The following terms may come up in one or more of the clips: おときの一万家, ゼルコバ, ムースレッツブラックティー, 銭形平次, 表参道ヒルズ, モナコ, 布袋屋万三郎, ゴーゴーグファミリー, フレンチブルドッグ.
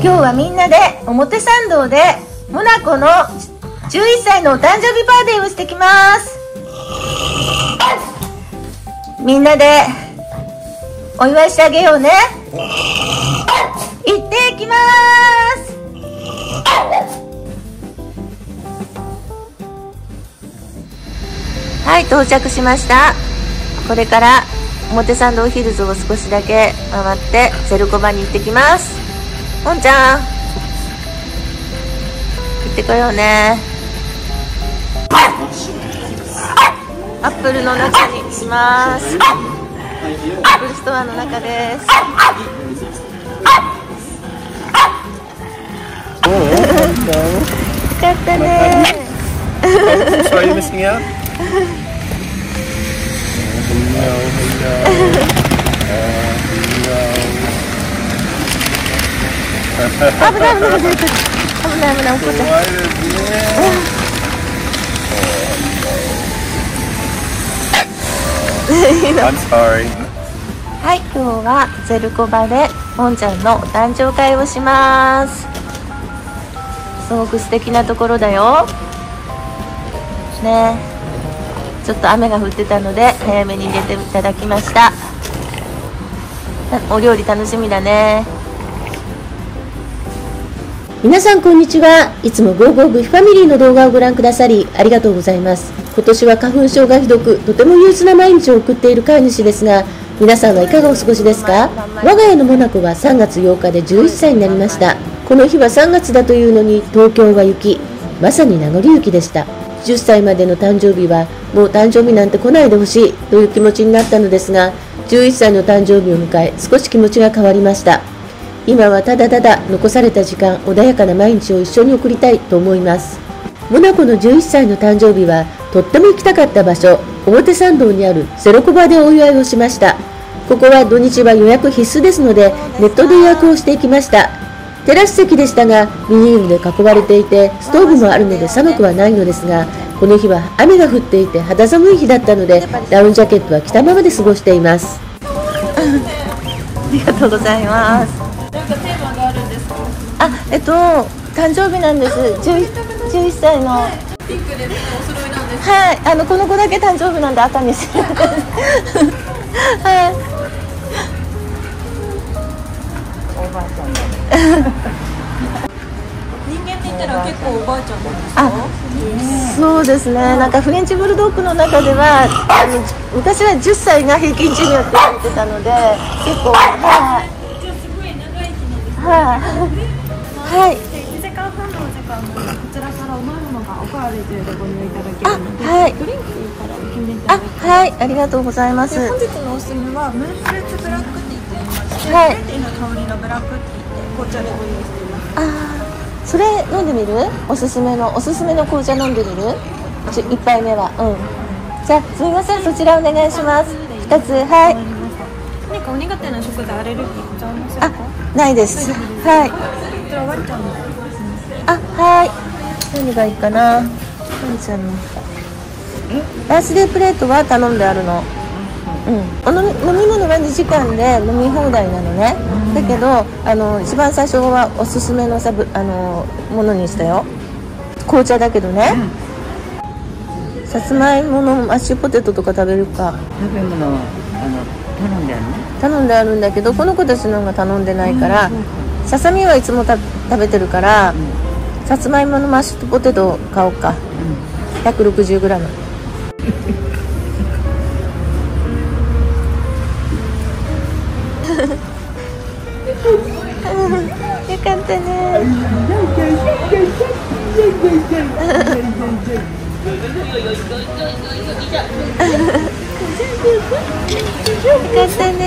今日はみんなで表参道でモナコの11歳のお誕生日パーティーをしてきます。みんなでお祝いしてあげようね。行ってきます。はい、到着しました。これから表参道ヒルズを少しだけ回ってゼルコバに行ってきます。もんちゃん、行ってこようね。アップルの中にします。アップルストアの中です。よかったね。危ない怒った。怖いですね。はい、今日はゼルコバでもんちゃんのお誕生会をします。すごく素敵なところだよ。ね、ちょっと雨が降ってたので早めに入れていただきました。お料理楽しみだね。皆さんこんにちは。いつもゴーゴーグファミリーの動画をご覧くださりありがとうございます。今年は花粉症がひどく、とても憂鬱な毎日を送っている飼い主ですが、皆さんはいかがお過ごしですか？我が家のモナコは3月8日で11歳になりました。この日は3月だというのに東京は雪、まさに名残雪でした。10歳までの誕生日はもう誕生日なんて来ないでほしいという気持ちになったのですが、11歳の誕生日を迎え少し気持ちが変わりました。今はただただ残された時間、穏やかな毎日を一緒に送りたいと思います。モナコの11歳の誕生日はとっても行きたかった場所、表参道にあるゼルコバでお祝いをしました。ここは土日は予約必須ですので、ネットで予約をしていきました。テラス席でしたがビニールで囲われていて、ストーブもあるので寒くはないのですが、この日は雨が降っていて肌寒い日だったので、ダウンジャケットは着たままで過ごしています。ありがとうございます。誕生日なんです。11歳の。ピンクでお揃いなんですか？はい、この子だけ誕生日なんで赤にする。はい。おばあちゃん人間って言ったら結構おばあちゃんなんですか？あ、そうですね。なんかフレンチブルドッグの中では昔は10歳が平均寿命って言ってたので、結構はい。2時間半のお時間で、こちらからお飲み物がおかわりというでご入いただけるので、はい、ドリンクからお決めいただきます。はい、ありがとうございます。本日のおすすめはムースレッツブラックティーといいまして、はい、ティーの香りのブラックティーで紅茶でご用意しています。あ、それ飲んでみる？おすすめの紅茶飲んでみる？1杯目は、うん、じゃあすみません、そちらお願いします。2つ、はい。何かお苦手な食材、アレルギーございませんか？ないです。はい。あ、はい。何がいいかな。バースデープレートは頼んであるの。うん。飲み物は2時間で飲み放題なのね。だけど一番最初はおすすめのものにしたよ。紅茶だけどね。さつまいものマッシュポテトとか食べるか。食べ物は頼んであるね。頼んであるんだけど、この子たちの方が頼んでないから、ささみはいつも食べてるから、さつまいものマッシュポテトを買おうか。160g。よかったね。よかったね。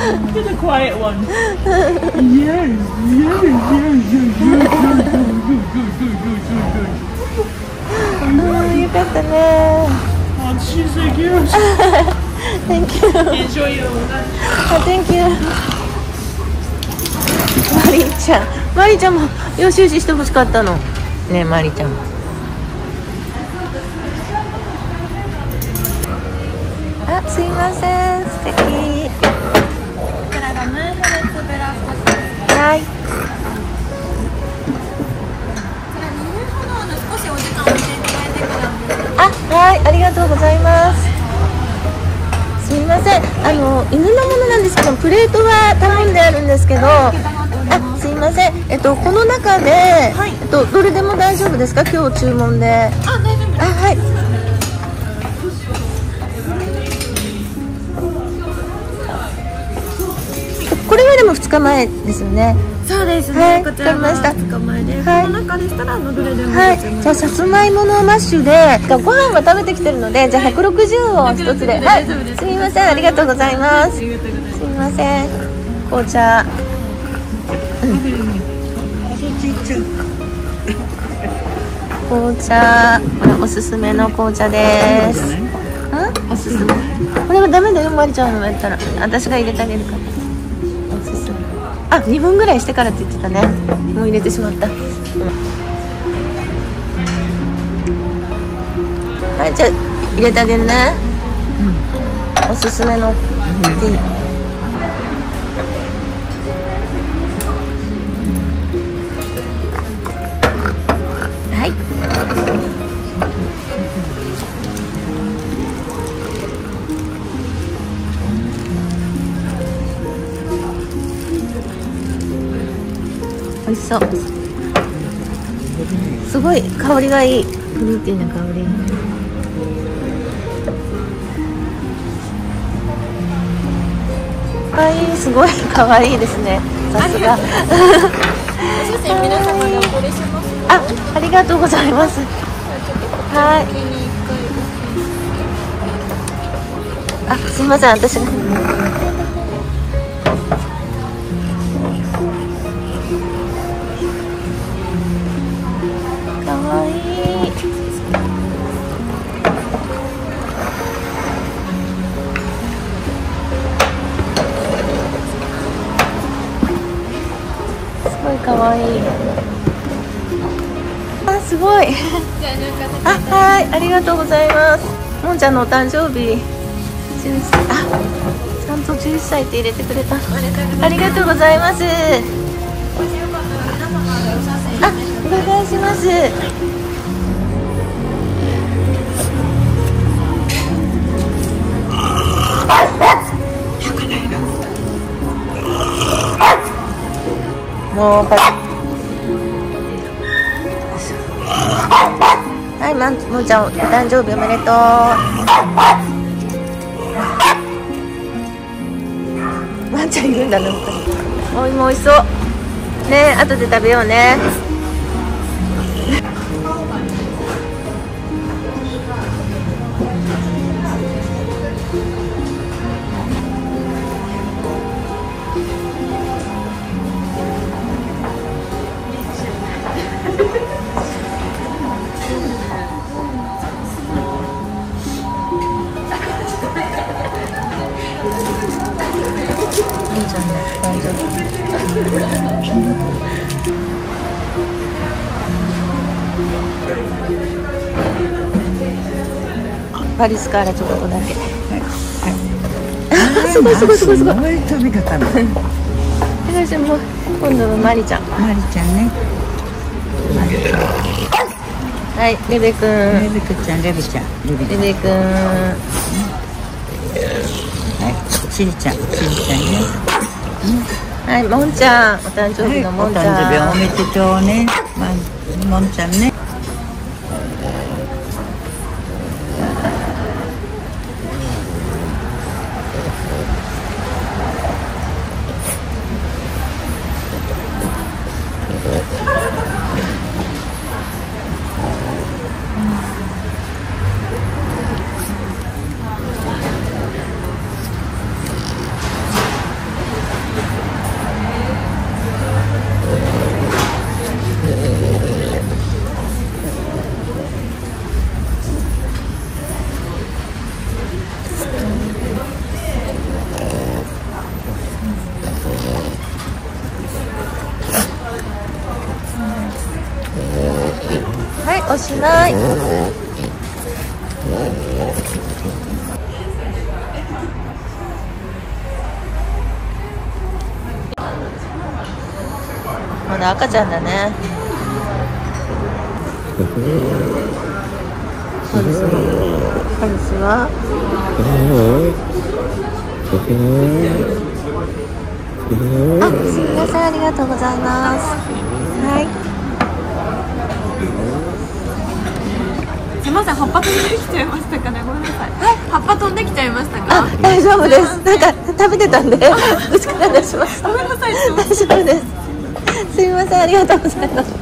To the quiet one. Yes, yes, yes, yes, yes, yes. Oh, you got the man. Oh, she's so cute. Thank you. Enjoy your lunch. Oh, thank you. マリちゃん、マリちゃんも予習してほしかったの。ね、マリちゃんも。あ、すいません。素敵。はい。あ、はい、ありがとうございます。すみません、犬のものなんですけど、プレートは頼んであるんですけど。あ、すみません、この中で、どれでも大丈夫ですか、今日注文で。あ、大丈夫です。あ、はい。これはでも2日前ですよね。そうですね。こちらは2日前です。この中でしたらどれでも。はい。じゃあさつまいものマッシュで、ご飯は食べてきてるので、じゃあ160を一つで。はい。すみません、ありがとうございます。すみません。紅茶。紅茶、おすすめの紅茶です。おすすめ。これはダメだよ、まりちゃんのやったら、私が入れてあげるから。あ、2分ぐらいしてからって言ってたね。もう入れてしまった。はい、じゃあ入れてあげるね。おすすめのティー。美味しそう。すごい香りがいい。フルーティーな香り。可愛い、すごい可愛いですね。さすが。あ、ありがとうございます。はい。あ、すみません、私が。可愛い。あ、すごい。あ、はい、ありがとうございます。もんちゃんのお誕生日。あ、ちゃんと11歳って入れてくれた。ありがとうございます。あ、お願いします。もうパチ。はい、もんちゃんお誕生日おめでとう。ワンちゃんいるんだね。お芋おいしそうね。後で食べようね。パリスからちょっとだけ。すごいすごいすごいすごい。飛び方。今度はマリちゃん。マリちゃんね。はい、レベ君。レベくちゃん、レベちゃん。レベ君。はい、チリちゃん、チリちゃんね。はい、もんちゃん、お誕生日のもんちゃん、はい、お誕生日おめでとうね、まあ、もんちゃんね。はい、おしまい。まだ赤ちゃんだね。そうですね。ハルスは。あ、すみません、ありがとうございます。はい。すみません、葉っぱ飛んできちゃいましたかね、ごめんなさい。葉っぱ飛んできちゃいましたか。大丈夫です。なんか食べてたんで、うちから出しました。ごめんなさい。大丈夫です。すみません、ありがとうございます。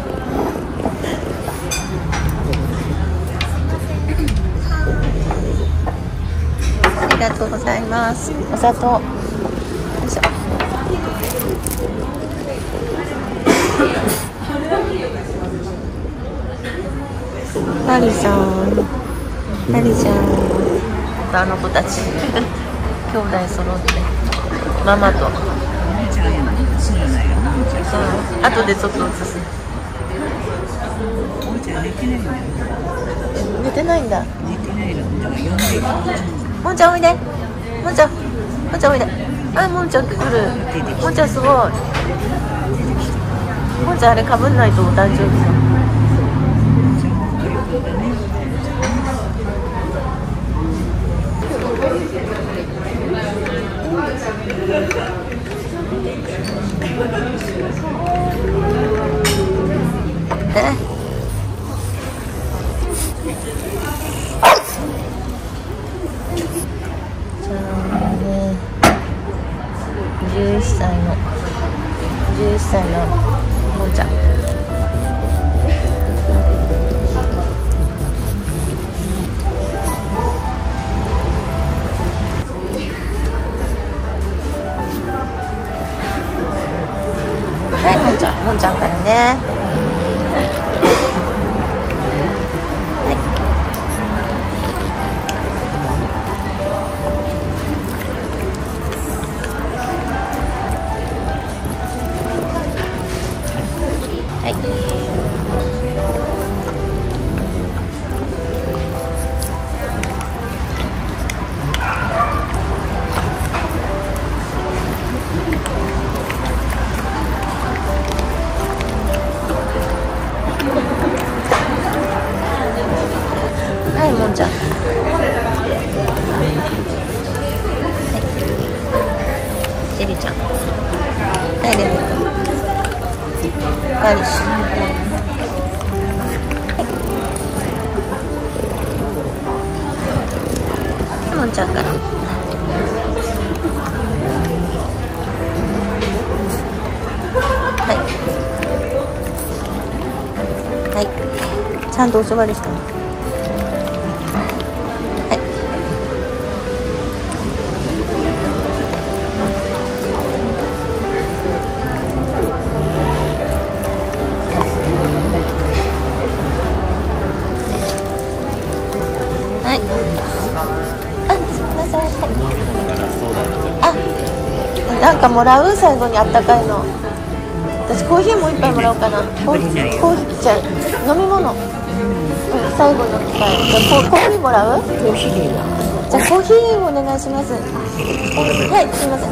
ありがとうございます。お砂糖。よいしょ。ハルさん、ハルちゃん、あの子たち、兄弟揃って、ママと、あとでちょっと映す。寝てないんだ。もんちゃんおいで、もんちゃん、もんちゃんおいで、あ、もんちゃん来る、もんちゃんすごい、もんちゃんあれかぶんないとお誕生日よ。11歳のもんちゃん。はい、もんちゃん、もんちゃんからね。はい。はい、もんちゃん。はい。エリちゃん。はい、レミ。はい、もんちゃんから。はい。はい。ちゃんとおそばでしたね。なんかもらう、最後にあったかいの。私コーヒーもう一杯もらおうかな。コーヒーちゃん飲み物、最後の機会。じゃあコーヒーもらう。じゃあコーヒーお願いします。はい、すいません。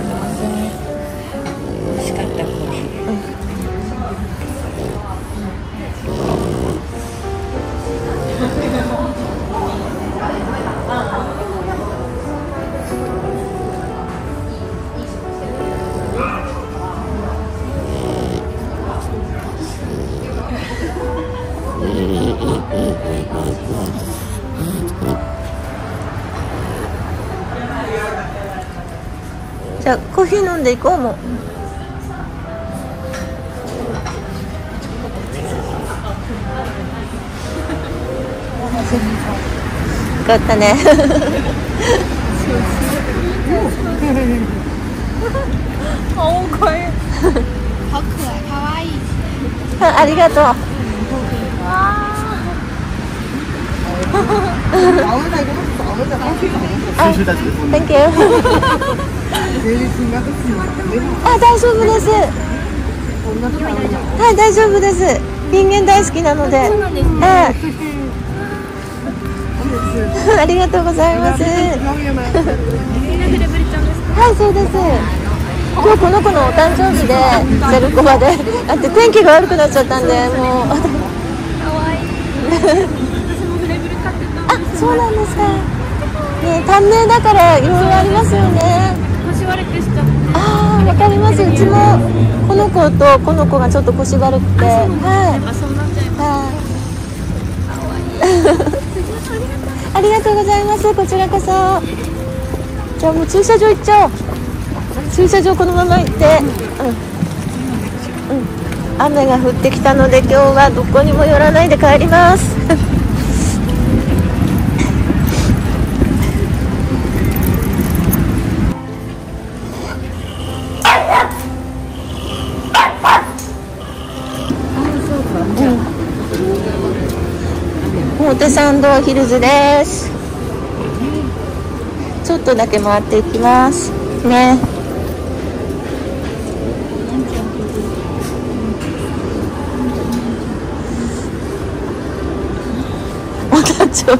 美味しかったコーヒー。ーヒー飲んでいこう。もうよかったね。ありがとう。Thank you。 あ、大丈夫です。はい、大丈夫です。人間大好きなので。ありがとうございます。はい、そうです。今日この子のお誕生日でゼルコバであって天気が悪くなっちゃったんで、もう可愛い。私もフレブル買ってたんです。あ、そうなんですか。ね、短命だからいろいろありますよね。腰悪くしちゃって。ああ、わかります。うちもこの子とこの子がちょっと腰悪くて、はい。ありがとうございます。こちらこそ。じゃあもう駐車場行っちゃおう。駐車場このまま行って、雨が降ってきたので今日はどこにも寄らないで帰ります。表参道ヒルズです。ちょっとだけ回っていきますね。よ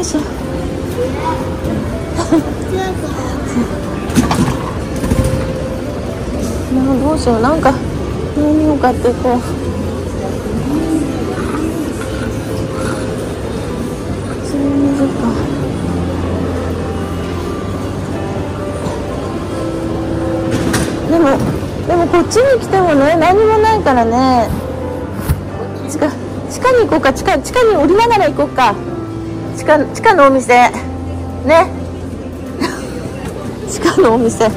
いしょ。もうどうしよう、なんか飲みようかってこう。でもこっちに来てもね、何もないからね。地下に行こうか。地下に降りながら行こうか。地下のお店ね。地下のお店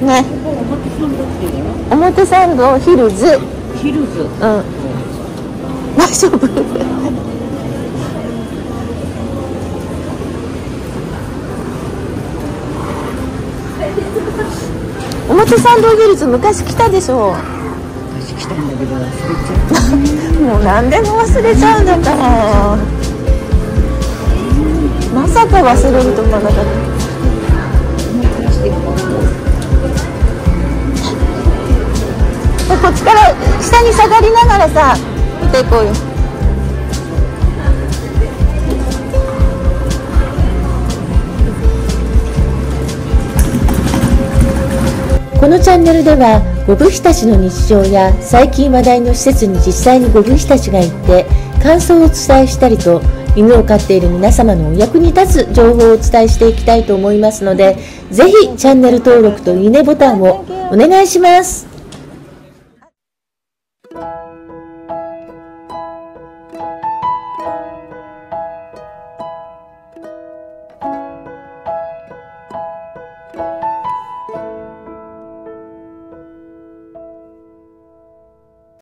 ね。表参道ヒルズ。ヒルズ。うん。大丈夫。表参道ヒルズ昔来たでしょ。昔来たんだけど忘れちゃう。もう何でも忘れちゃうんだから。まさか忘れると思わなかった。こっちから下に下がりながらさ、見ていこうよ。このチャンネルではご夫婦たちの日常や最近話題の施設に実際にご夫婦たちが行って感想をお伝えしたりと、犬を飼っている皆様のお役に立つ情報をお伝えしていきたいと思いますので、ぜひチャンネル登録といいねボタンをお願いします。